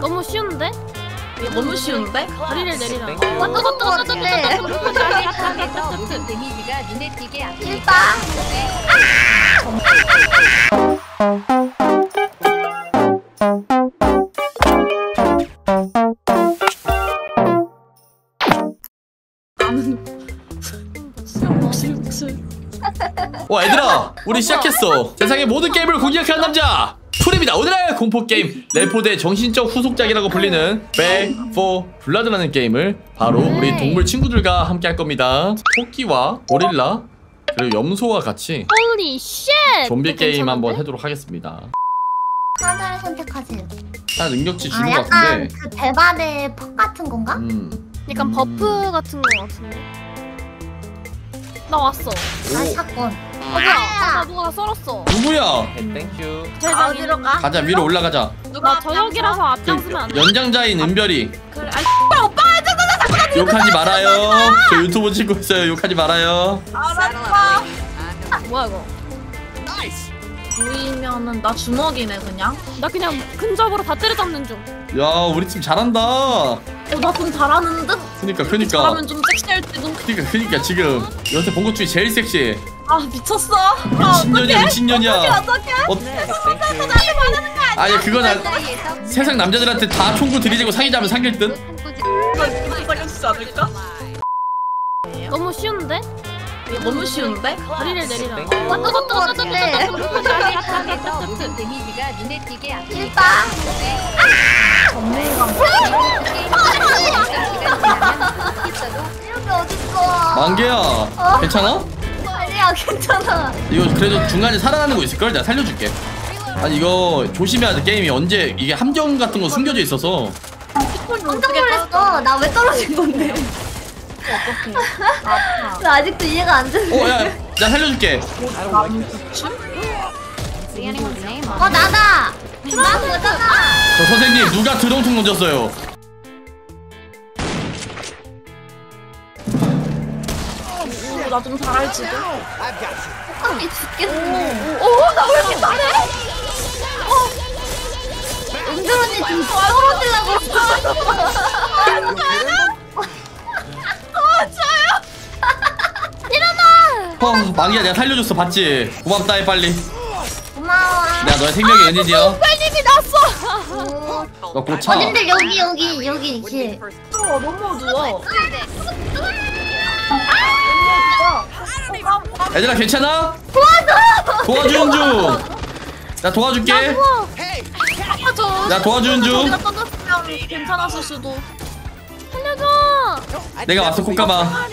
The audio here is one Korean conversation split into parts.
너무 쉬운데? 너무 쉬운데? 다리를 내리라. 또 모든 데미지가 눈에 띄게 아프니까. 와 얘들아, 우리 시작했어. 세상의 모든 게임을 공략하는 남자 푸린입니다. 오늘의 공포게임, 레포대 정신적 후속작이라고 불리는 Back for Blood라는 게임을 바로 우리 동물 친구들과 함께 할 겁니다. 토끼와 고릴라 그리고 염소와 같이 Holy shit! 좀비 게임 한번 해도록 하겠습니다. 하나를 선택하세요. 하나 능력치 주는 것 같은데, 약간 그 대반의 퍽 같은 건가? 약간 버프 같은 거 같은데. 나 왔어. 나 샷건. 아, 누가 썰었어. 누구야? 땡큐. 아, 어디로 가? 가자, 위로 올라가자. 누가 저녁이라서 앞장서면 안 돼. 연장자인 은별이. 그래. 아, 오빠 앉아서 자꾸 욕하지 말아요. 저 유튜브 찍고 있어요. 욕하지 말아요. 알았어. 뭐야 이거? 나이스. 보이면은 나 주먹이네 그냥. 나 그냥 근접으로 다 때려잡는 중. 야, 우리 팀 잘한다. 나 좀 잘하는 듯? 그니까. 잘하면 좀 섹시할 때도. 그니까 지금 요새 본것 중에 제일 섹시해. 아 미쳤어. 미친년이야 미친년이야. 어떡해? 세상에서 나한테 말하는 거 아니야? 아니 그건 안. 세상 남자들한테 다 총구 들이대고 사귀자면 사귈 듯? 이거 사귀어주지 않을까? 너무 쉬운데? 너무 쉬운데? 다리를 내리라. 또 무슨 데미지가 눈에 띄게 아프니까. 망개야 괜찮아? 아니야 괜찮아. 이거 그래도 중간에 살아나는 거 있을걸? 내가 살려줄게. 아니 이거 조심해야 돼. 게임이 언제 이게 함정 같은 거 숨겨져 있어서. 깜짝 놀랐어. 나 왜 떨어진 건데? 어떡해. 나 아직도 이해가 안 되는데. 야, 나 살려줄게. 나다. 저 선생님 누가 드럼통 던졌어요. 나 좀 잘할 지도. 꽃감이 죽겠네. 나 왜 이렇게 잘해? 은별 언니 지금 떨어지려고 일어나! 망개야 내가 살려줬어 봤지? 고맙다 해 빨리. 고마워. 내가 너의 생명의 은인이야. 빨리 났어. 너 고쳐. 언니들 여기 이렇게. 너무 어두워. 얘들아 괜찮아? 도와주는 중. 나 도와줄게. 나 도와주는 중. 괜찮았을 수도. 살려줘. 내가 왔어 꽃감아.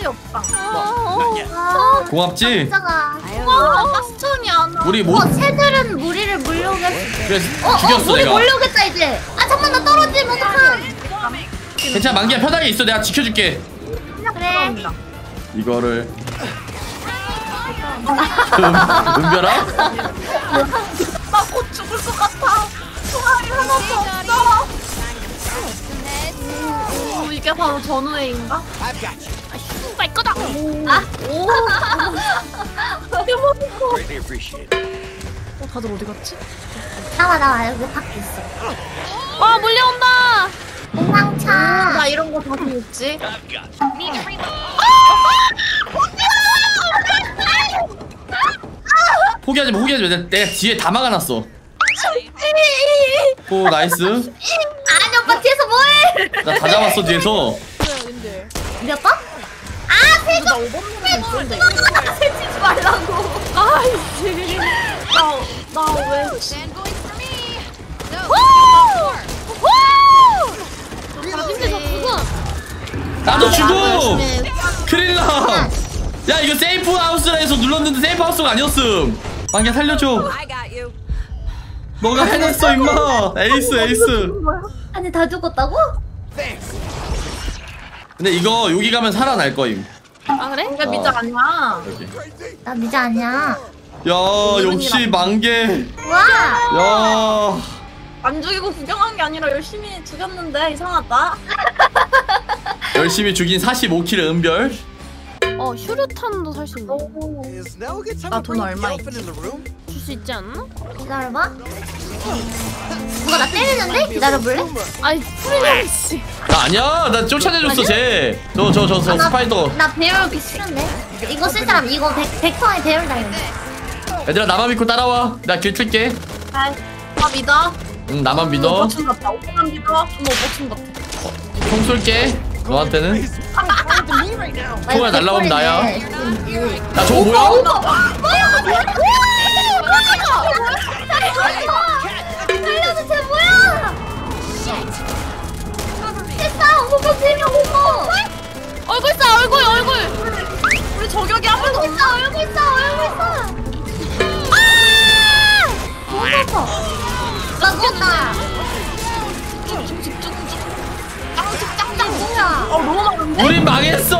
고맙지? 와 수천이 안 와. 우리 뭐? 새들은 무리를 몰려오겠어. 그래 죽였어 내가. 무리 몰려오겠다 이제. 아 잠깐 나 떨어지면 어떡함. 괜찮아 망개야 편하게 있어. 내가 지켜줄게. 그래. 이거를. 은별아? 나 곧 죽을 것 같아. 총알이 하나도 없어. 이게 바로 전우회인가? 말 거다. 다들 어디 갔지? 나와 여기 밖에 있어. 와 몰려온다. 공방차. 나 이런 거 다 보였지. 포기하지 마, 포기하지 마. 내가 뒤에 다 막아놨어. 오, 나이스. 아니, 오빠 뒤에서 뭐해? 나 다 잡았어, 뒤에서. 몇 번? 아, 세 번! 세치지 말라고. 아이씨. 나 왜. 나도 죽어! 큰일 나! 야 이거 세이프 하우스라 해서 눌렀는데 세이프 하우스가 아니었음. 망개 살려줘. 너가 해냈어 임마. 에이스. 아니 다 죽었다고? 근데 이거 여기 가면 살아날 거임. 아 그래? 나 미자 아니야. 나 미자 아니야. 야 역시 망개. 와. 야. 안 죽이고 구경한 게 아니라 열심히 죽였는데 이상하다. 열심히 죽인 45킬의 은별. 슈루탄도 살 수 있네. 나 돈 얼마 있지? 줄 수 있지 않나? 기다려봐. 누가 나 때리는데? 기다려볼래? 아니 푸린 씨. 나 아니야. 나 쫓아내줬어 쟤. 저 아, 스파이더. 나 배울기 싫은데. 이거 쓸 사람 이거 100%에 배울 당했네. 얘들아 나만 믿고 따라와. 나 길 틀게. 아, 믿어. 응 나만 믿어. 오버친 같다. 오버만 믿어. 좀 오버친 같아. 총 쏠게. 너한테는. 총알 날라오면 나야. 나 저거 뭐야? 살려주세요. 뭐야? 됐다. 오버 세명 오버. 얼굴 싸 얼굴 얼굴. 우리 저격이 한 번도 없어. 얼굴 싸 얼굴 싸. 아! 죽었어. 나 죽었다. 짝짝 뭐야? 어 너무 많은데? 우리 망했어.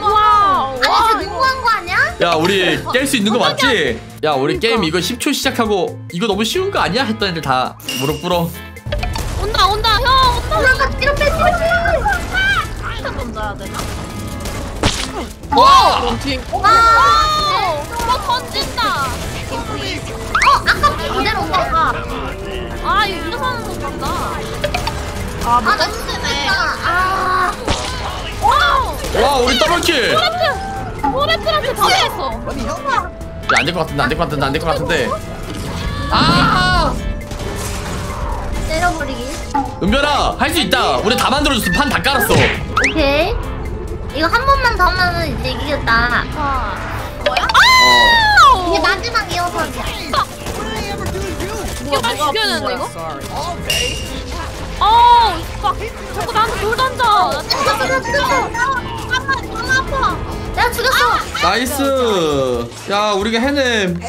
우와. 아니 쟤 너무한 거 아니야? 야 우리 깰 수 있는 거 맞지? 야 우리 그러니까. 게임 이거 10초 시작하고 이거 너무 쉬운 거 아니야? 했던 애들 다 무릎 꿇어. 온다 온다 형 온다. 올라가 뒤로 빼 뒤로 빼. 일단 던져야 되나? 와. 와. 뭐 던진다. 어 아까 그대로 온다. 아 이거 이래서 하는 거 같다. 아, 못 던지네. 아, 와우. 와, 우리 더블킬. 호레프한테 다 했어. 야, 안 될 것 같은데, 안 될 것 같은데, 안 될 것 같은데. 아, 때려버리기. 은별아, 할 수 있다. 우리 다 만들어줬어. 판 다 깔았어. 오케이. 이거 한 번만 더 하면 이제 이기겠다. 어. 뭐야? 아! 이게 마지막 이어서야. 이거 빨리 죽여야 되는데 이거? 어, 막 자꾸 나한테 돌 던져. 나 아파. 내가 죽였어. 나이스. 야, 우리가 해냄.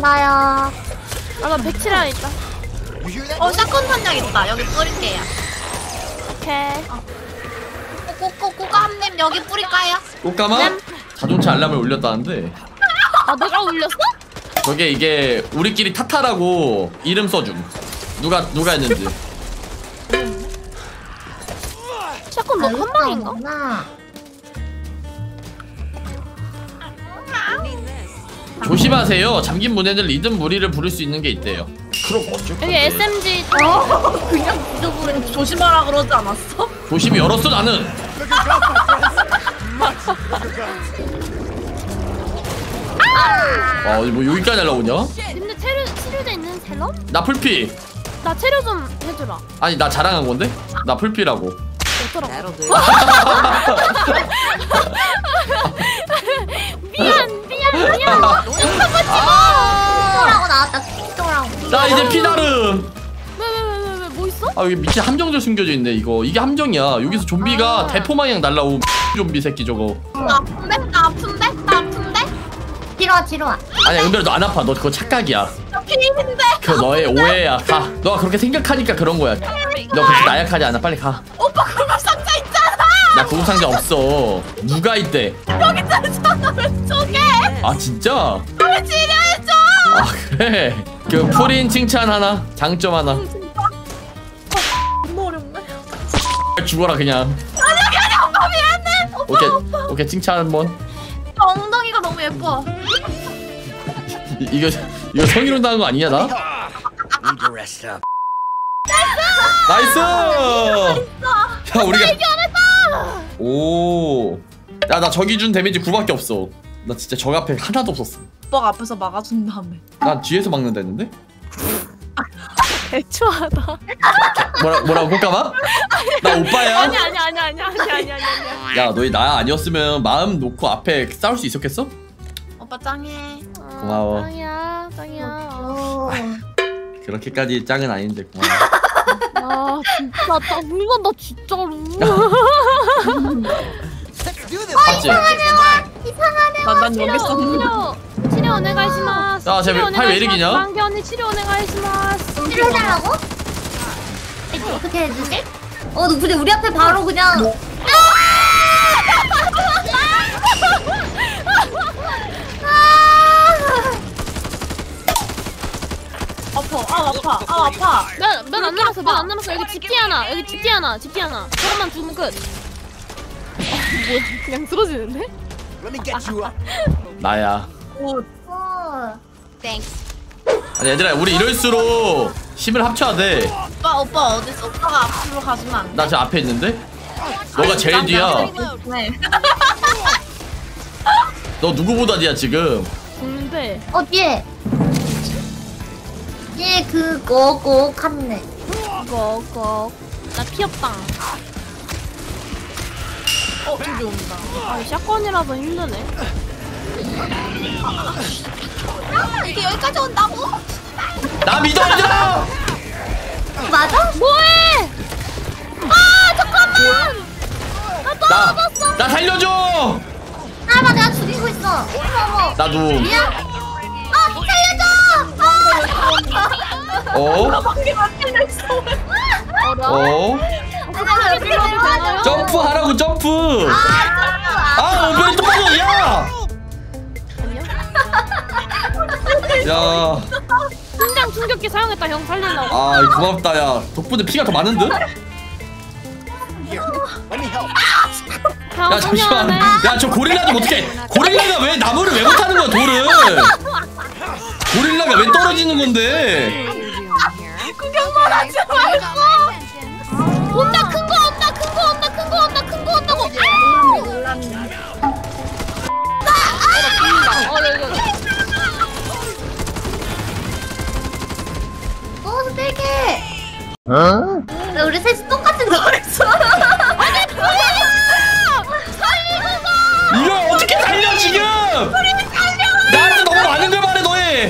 나야. 아, 나 107화 있다. 어, 샷건 탄약 있다. 여기 뿌릴게요. 오케이. 꽃감님 여기 뿌릴까요? 꽃감아? 자동차 알람을 울렸다는데. 아, 내가 울렸어? 저게 이게 우리끼리 타타라고 이름 써줌. 누가 했는지. 샷건 너 한 방인가? 조심하세요. 잠긴 문에는 리듬 무리를 부를 수 있는 게 있대요. 그럼 어쩔 건데. 여기 SMG. 어, 그냥 부르는 조심하라 그러지 않았어? 조심히 열었어 나는. 아, 뭐 여기까지 날라오냐? 근데 치료제 있는 셀럽? 나 풀피. 나 치료 좀 해주라. 아니 나 자랑한 건데? 나 풀피라고. 미안. 킹토가 킹토라고 나왔다. 킹토라고. 나 이제 피다름. 왜 뭐 있어? 아 여기 밑에 함정들 숨겨져 있네 이거. 이게 함정이야. 여기서 좀비가 대포마냥 날라오. 좀비 새끼 저거. 나 아픈데? 뒤로 와. 아니야 은별아 너 안 아파. 너 그거 착각이야. 그 너의 오해야. 가. 너가 그렇게 생각하니까 그런 거야. 너 그렇게 나약하지 않아. 빨리 가. 오빠 고급 상자 있잖아. 나 고급 상자 없어. 누가 있대? 여기 있잖아 왼쪽에. 아 진짜? 왜 지려해줘? 아 그래. 그 푸린 칭찬 하나, 장점 하나. 진짜? 너무 어렵네. 죽어라 그냥. 아니야 오빠 미안해. 오케이 칭찬 한 번. 엉덩이가 너무 예뻐. 이거 성희롱 당한 거 아니냐 나? 나이스! 야 우리가 이겨냈다! 오, 야 나 저기 준 데미지 9밖에 없어. 나 진짜 저 앞에 하나도 없었어. 오빠가 앞에서 막아준 다음에. 난 뒤에서 막는다 했는데? 애초하다. 뭐라고 꽃감아? 나 오빠야. 아니야. 야 너희 나 아니었으면 마음 놓고 앞에 싸울 수 있었겠어? 오빠 짱해. 고마워. 짱이야. 그렇게까지 짱은 아닌데 고마워. 아 진짜 짱 울건다 진짜로. 이상하네요. 치료 오네가이시마스. 아 제발 팔 왜 이러기냐? 망개 언니 치료 오네가이시마스. 치료해달라고? 어떻게 해주지? 어 근데 우리 앞에 바로 그냥. 아파. 면 안 남았어. 여기 집기 하나. 저것만 죽으면 끝. 뭐야? 그냥 쓰러지는데? 나야. 오. 땡. 아니 얘들아 우리 이럴수록 힘을 합쳐야 돼. 오빠 어딨어? 오빠가 앞으로 가시면 안 돼? 나 저 앞에 있는데? 너가 아니, 제일 뒤야. 너 누구보다 뒤야 지금. 근데 어디에? 예, 그거고 갔네. 거거. 나 피었다. 저기 온다. 아, 샷건이라서 힘드네. 야, 이게 여기까지 온다고? 나 믿어줘. 맞아? 뭐해? 아, 잠깐만. 나 떨어졌어. 나 살려줘. 아, 나 내가 죽이고 있어. 어머. 나도. 미안. 아, 살려줘. 아. 어? 나 방금 맞았어. 어? 점프 하라고 점프. 아, 은별이 또 빠져. 야. 야. 심장 충격기 사용했다 형 살리려고. 아, 고맙다 야. 덕분에 피가 더 많은 듯? 야 잠시만. 야 저 고릴라 좀 어떻게? 고릴라가 왜 나무를 왜 못하는 거야 돌을? 고릴라가 왜 떨어지는 건데? 구경만 하지 말고. 온다 큰 거 온다 큰 거 온다 큰 거 온다 큰 거 온다고. 어 되게. 어? 우리 셋이 똑같은 노래였어. 이걸 어떻게 살려 지금! 나한테 너무 많은 걸 말해 너희!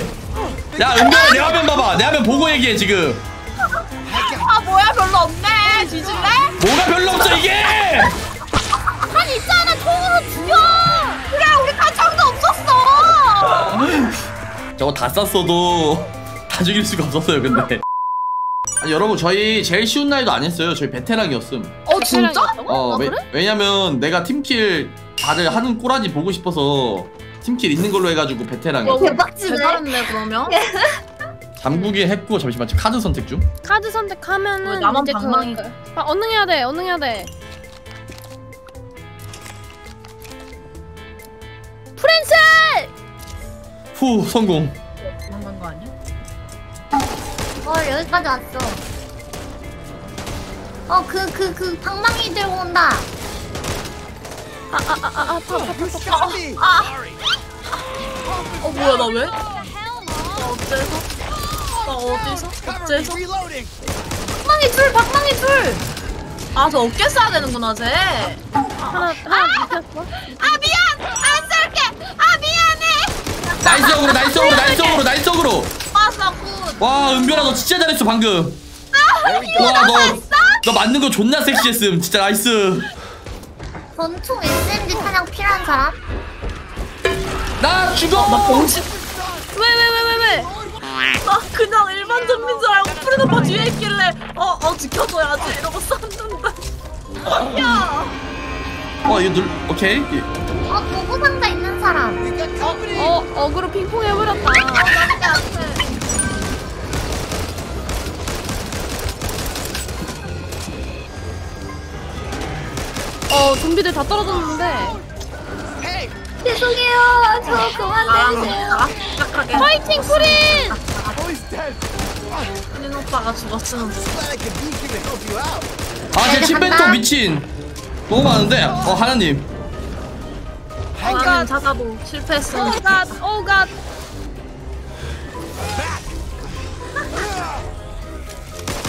야 은별아 내 화면 봐봐! 내 화면 보고 얘기해 지금! 아 뭐야 별로 없네! 뒤질래? 뭐가 별로 없어 이게! 아니 있잖아 총으로 죽여! 그래 우리 가창도 없었어! 저거 다 쐈어도 다 죽일 수가 없었어요 근데. 아니, 여러분 저희 제일 쉬운 난이도 안 했어요. 저희 베테랑이었음. 어 진짜? 어 아, 그래? 왜냐면 내가 팀킬 다들 하는 꼬라지 보고 싶어서 팀킬 있는 걸로 해가지고 베테랑이었어. 어, 대박집에 잘했네 그러면. 잠그기 했고 잠시만 지금 카드 선택 중. 카드 선택하면은 나만 방망이. 아 언능 해야 돼 언능 해야 돼. 프렌즈! 후 성공. 도망간 거 아니야? 여기까지 왔어. 그 방망이 들고 온다. 뭐야 나 왜? 나 어째서? 방망이 둘. 아 저 어깨 써야 되는구나 쟤. 하나 눕혔어. 아 미안 안 쏠게. 아 미안해. 나이스 역으로. 와 은별아 너 진짜 잘했어 방금. 와 너 맞는 거 존나 섹시했음 진짜 나이스. 권총 SMG 사냥 필요한 사람? 나 죽어. 왜? 나 그냥 일반 좀비인 줄 알고 푸린 오빠 뒤에 있길래 지켜줘야지 이러고 쐈는데. 야. 이거 오케이. 도구 상자 있는 사람. 어그로 핑퐁 해버렸다. 좀비들 다 떨어졌는데. 죄송해요. 저 그만 내주세요. 화이팅 푸린! 푸린 오빠가 죽었어. 아, 제 침뱉어 미친. 너무 많은데. 하나님. 나는 작아도 실패했어. 오갓.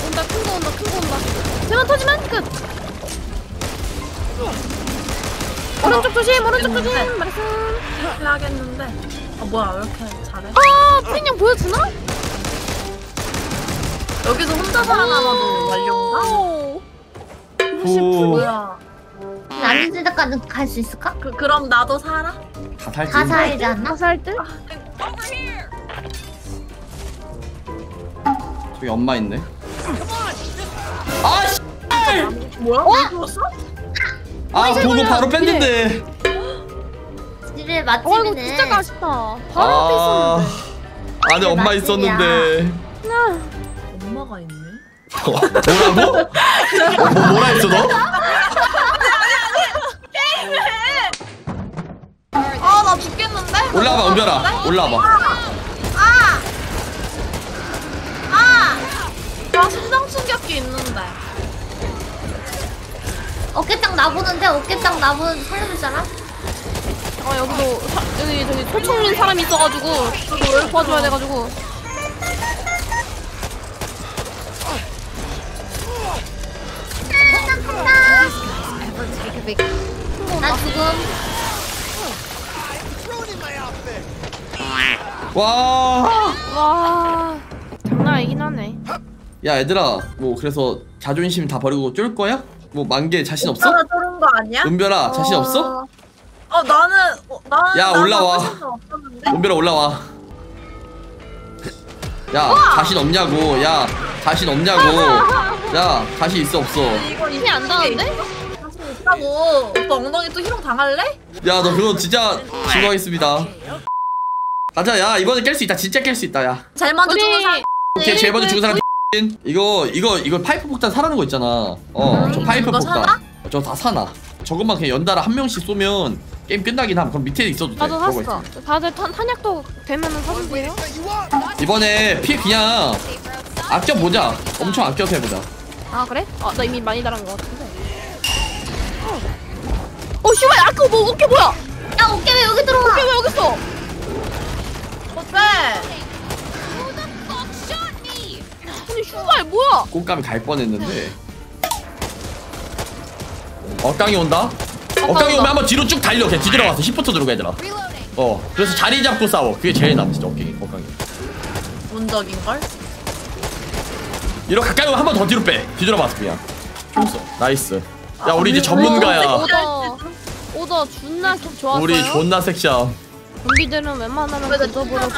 온다 큰 거 온다. 대만 터지면 끝. 오른쪽 조심! 말씀! 하겠는데 뭐야 왜 이렇게 잘해? 푸린 형 보여주나? 여기서 혼자 살아남아도 완료인가? 혹시 뭐야? 남은 지대까지 갈 수 있을까? 그럼 나도 살아? 다 살지 않나? 저기 엄마 있네? 아씨! 뭐야? 왜 죽었어? 아 보고 바로 뺐는데. 지를 맞추면은. 이거 진짜 아쉽다. 바로 앞에 있었는데. 안에 엄마 있었는데. 엄마가 있네. 뭐라고? 뭐라 했어 너? 게임해. 나 죽겠는데? 올라와봐 은별아. 올라와봐. 나 심장 충격기 있는데. 어깨짱 나보는데? 어깨짱 나보는 살려줄 사람? 아 여기도 여기 저기 초청인 사람이 있어가지고 저기 도와줘야 돼가지고. 나 지금 와 장난 아니긴 하네. 야 얘들아 뭐 그래서 자존심 다 버리고 쫄 거야? 뭐 망개 자신 없어? 은별아 쫄은 거 아니야? 은별아 자신 없어? 어 나는 야 올라와 은별아 올라와. 야 우와! 자신 없냐고. 야 자신 없냐고. 야 자신 있어 없어? 이거 힘이 안 나는데? 하고 오빠 엉덩이 또 희롱 당할래? 야 너 그거 진짜 진화하겠습니다. 가자. 야 이번엔 깰 수 있다. 진짜 깰 수 있다. 야 제일 먼저 죽은 사람 오케이. 제일 먼저 죽은 사람 이거 파이프 폭탄 사라는 거 있잖아. 어 저 파이프 폭탄 저거 다 사나. 저것만 그냥 연달아 한 명씩 쏘면 게임 끝나긴 함. 그럼 밑에 있어도 돼. 나도 샀어. 다들 탄약도 되면은 사도 돼요? 이번에 피 그냥 아껴보자. 엄청 아껴서 해보자. 아 그래? 어 나 이미 많이 달은 거 같은데. 어 슈발 아까 뭐 어깨 뭐야? 야 어깨 왜 여기 들어와? 어깨 왜 여기 있어? 어때? 아니 슈발 뭐야? 꽃감이 갈 뻔했는데. 어깡이 온다? 어깡이 오면 한번 뒤로 쭉 달려. 걔 뒤돌아 왔어. 10부터 들어가 얘들아. 어 그래서 자리 잡고 싸워. 그게 제일 나아 진짜. 어깡이 문덕인걸? 이렇게 가까이 오면 한번 더 뒤로 빼. 뒤돌아 봤어 그냥. 좋았어. 나이스. 야 우리 이제 전문가야. 오더 존나 좋았어요. 우리 존나 섹시함. 좀비들은 웬만하면 걷어보라고.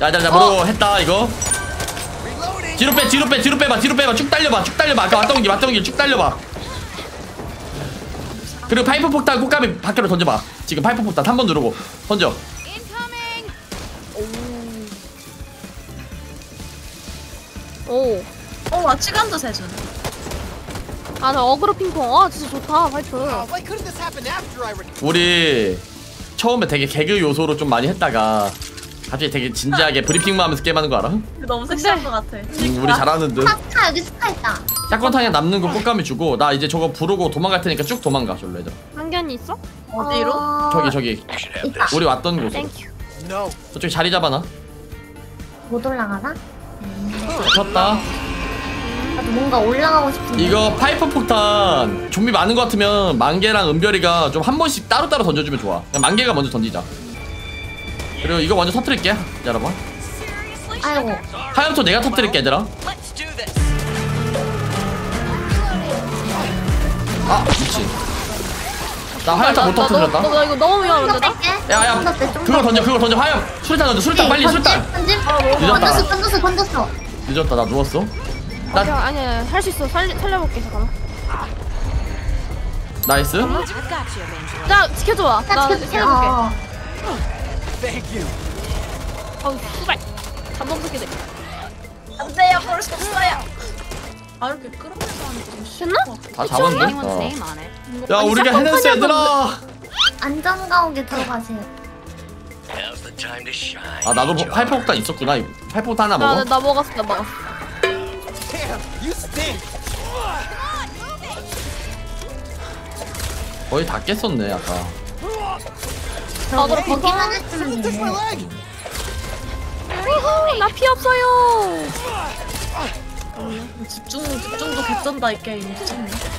야야야 뭐라고 했다 이거. 뒤로 빼봐. 쭉 달려봐. 아까 왔던 길 쭉 달려봐. 그리고 파이프 폭탄 꽃감이 밖으로 던져봐. 지금 파이프 폭탄 3번 누르고 던져. 오오와 치간도 세준. 아 나 어그로 핑퐁. 아 진짜 좋다 파이프. 우리 처음에 되게 개그 요소로 좀 많이 했다가 갑자기 되게 진지하게 브리핑만 하면서 게임하는 거 알아? 너무 섹시한 거 같아. 우리 잘하는 듯. 스카 여기 스카 있다. 샷건탄에 남는 거 꽃감이 주고 나 이제 저거 부르고 도망갈 테니까 쭉 도망가. 절로 얘들아. 한견이 있어? 어디로? 저기 우리 왔던 곳으로. 땡큐. 저쪽에 자리 잡아놔. 못 올라가나? 졌다. 뭔가 올라가고 싶은데 이거 파이프 폭탄 좀비 많은 것 같으면 망개랑 은별이가 좀 한 번씩 따로따로 던져주면 좋아. 그냥 망개가 먼저 던지자. 그리고 이거 먼저 터뜨릴게 여러분. 아이고 하염초 내가 터뜨릴게 얘들아. 아 미친 나 하염초 못 터뜨렸다. 나 이거 너무 위험한데. 야야 그걸 던져 하염. 수류탄 빨리. 던졌어. 늦었다. 나 누웠어. 나 아니야 할 수 있어. 살려볼게 잠깐만. 나이스. 나 지켜줘봐. 나 살려볼게. 어우 씨발 잠범석이네. 안돼요 버릴 수 없어요. 아 이렇게 끌어내서 하는 거 좀 싫나? 다 잡았네? 야 우리가 해냈어 얘들아. 안전가옥에 들어가세요. 아 나도 팔폭탄 있었구나. 팔폭탄 하나 먹어? 나 먹었어. 거의 다 깼었네 아까. 나도 거기만 했으면 되네. 나 피 없어요. 집중도 개쩐다 이 게임.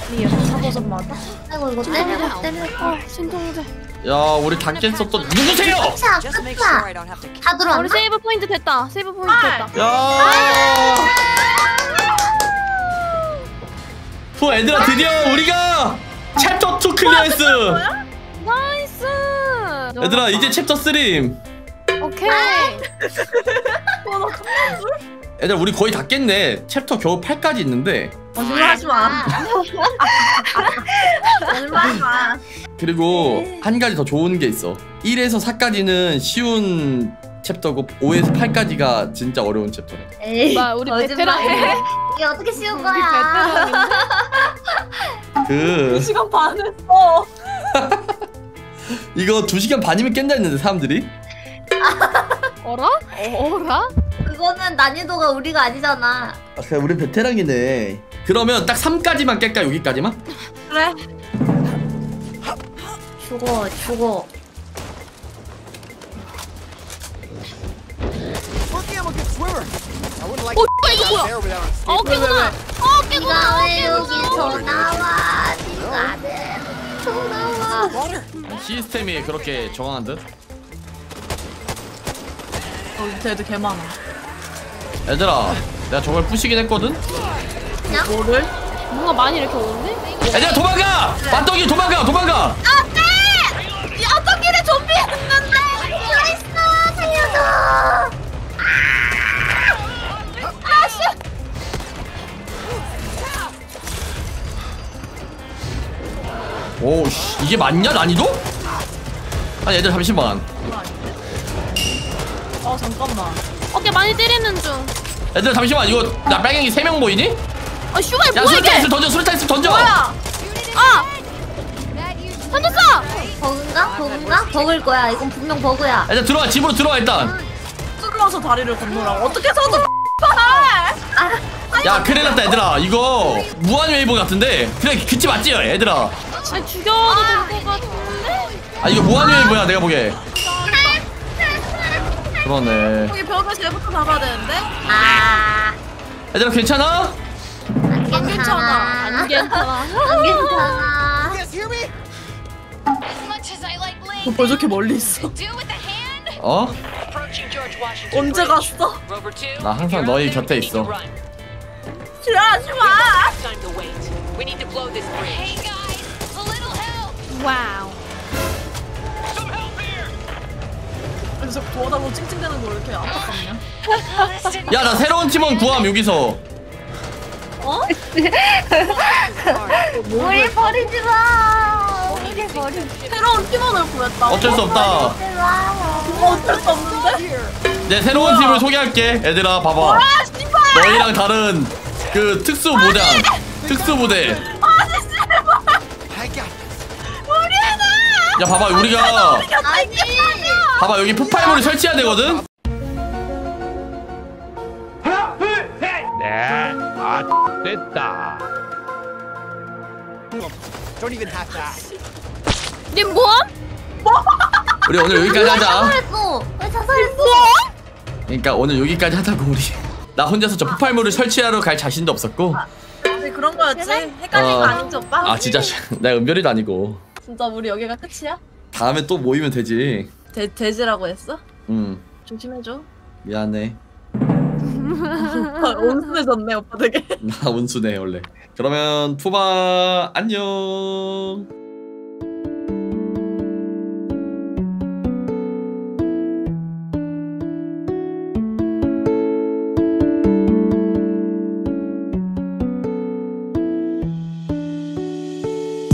미야 사고전 맞아. 아이고 이거 때려. 신동재. 야 우리 다 깼었던 누구세요? 다 들어왔나? 우리 세이브 포인트 됐다. 후 애들아 드디어 우리가 챕터 2 클리어했어. 나이스. 애들아 이제 챕터 3. 오케이. 애들 우리 거의 다 깼네. 챕터 겨우 8까지 있는데. 얼마나. 그리고 한 가지 더 좋은 게 있어. 1에서 4까지는 쉬운 챕터고 5에서 8까지가 진짜 어려운 챕터네. 에이 우리 베테랑해? 이게 어떻게 쉬운 거야. 그 2시간 반 했어. 이거 2시간 반이면 깬다 했는데 사람들이. 어라? 그거는 난이도가 우리가 아니잖아. 아, 그냥 우리 베테랑이네. 그러면 딱 3까지만 깰까? 여기까지만? 그래. 죽어, 죽어. 어, 이거 뭐야? 어, 깨구나. 어, 깨구나. 왜 여기서 나와? 니가는 나와. 시스템이 그렇게 정황한 듯? 어, 밑에 애들 개 많아. 얘들아, 내가 저걸 부시긴 했거든? 뭐를? 뭔가 많이 이렇게 오는데? 얘들아, 도망가! 맞덩이 그래. 도망가, 도망가! 안 돼! 이 어떻게든 좀비 했는데! 살려줘! 살려줘! 아, 씨! 오, 씨. 이게 맞냐, 난이도? 아니, 얘들 잠시만. 아 어, 잠깐만 어깨 많이 때리는 중. 얘들아 잠시만 이거 나 빨갱이 3명 보이니? 아 슈발 뭐야 이게? 야 수류탄 있으면 던져. 수류탄 있으면 던져. 뭐야? 아! 던졌어! 버그인가? 버그인가? 버그일 거야. 이건 분명 버그야. 얘들아 들어와. 집으로 들어와 일단. 들어와서 다리를 건너라고. 어떻게 서도 야 큰일 났다 얘들아. 이거 무한 웨이브 같은데? 그래 그치 맞지 얘들아? 아니 죽여도 될 것 같은데? 아 이거 무한 웨이브야 내가 보기에. 그러네. 여기 벽을 제부터 잡아야 되는데? 아. 얘들아 괜찮아? 안 괜찮아. 안 괜찮아. 안 괜찮아. 오빠 저렇게 멀리 있어. 어? 언제 갔어? 나 항상 너희 곁에 있어. 지랄하지 마. 와우. 그래서 도와다보고 찡찡대는 거 왜 이렇게 압박감이냐? 야, 나 새로운 팀원 구함, 여기서. 어? 우리 버리지 마. 우리 버리지 마. 새로운 팀원을 구했다. 어쩔 수 없다. 어쩔 수 없는데? 내 새로운 뭐야? 팀을 소개할게. 얘들아, 봐봐. 뭐야, 너희랑 다른 그 특수 모장, 특수 무대. 아니, 씨발. 우리야, 봐봐, 우리가. 봐봐 여기 폭발물을 설치해야 되거든? 하나 둘 셋! 네 아 됐다. 니 뭐함? 우리 오늘 여기까지 하자. 왜 자살했어? 왜 자살했어? 그러니까 오늘 여기까지 하자고 우리. 나 혼자서 저 폭발물을 설치하러 갈 자신도 없었고. 근데 그런 거였지? 헷갈린 거 아니지 오빠? 아 진짜 나 은별이도 아니고. 진짜 우리 여기가 끝이야? 다음에 또 모이면 되지. 돼지라고 했어? 응. 조심해줘. 미안해. 오빠 온순해졌네 오빠 되게. 나 온순해 원래. 그러면 투바 안녕.